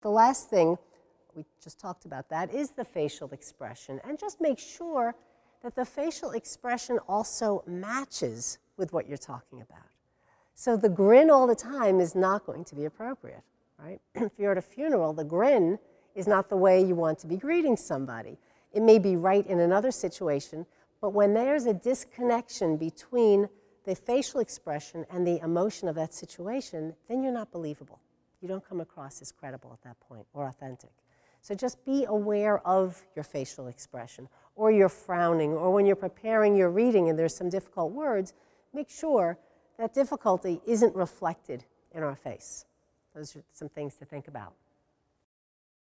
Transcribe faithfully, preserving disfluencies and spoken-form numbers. The last thing, we just talked about that, is the facial expression. And just make sure that the facial expression also matches with what you're talking about. So the grin all the time is not going to be appropriate, right? If you're at a funeral, the grin is not the way you want to be greeting somebody. It may be right in another situation, but when there's a disconnection between the facial expression and the emotion of that situation, then you're not believable. You don't come across as credible at that point or authentic. So just be aware of your facial expression, or you're frowning, or when you're preparing your reading and there's some difficult words, make sure that difficulty isn't reflected in our face. Those are some things to think about.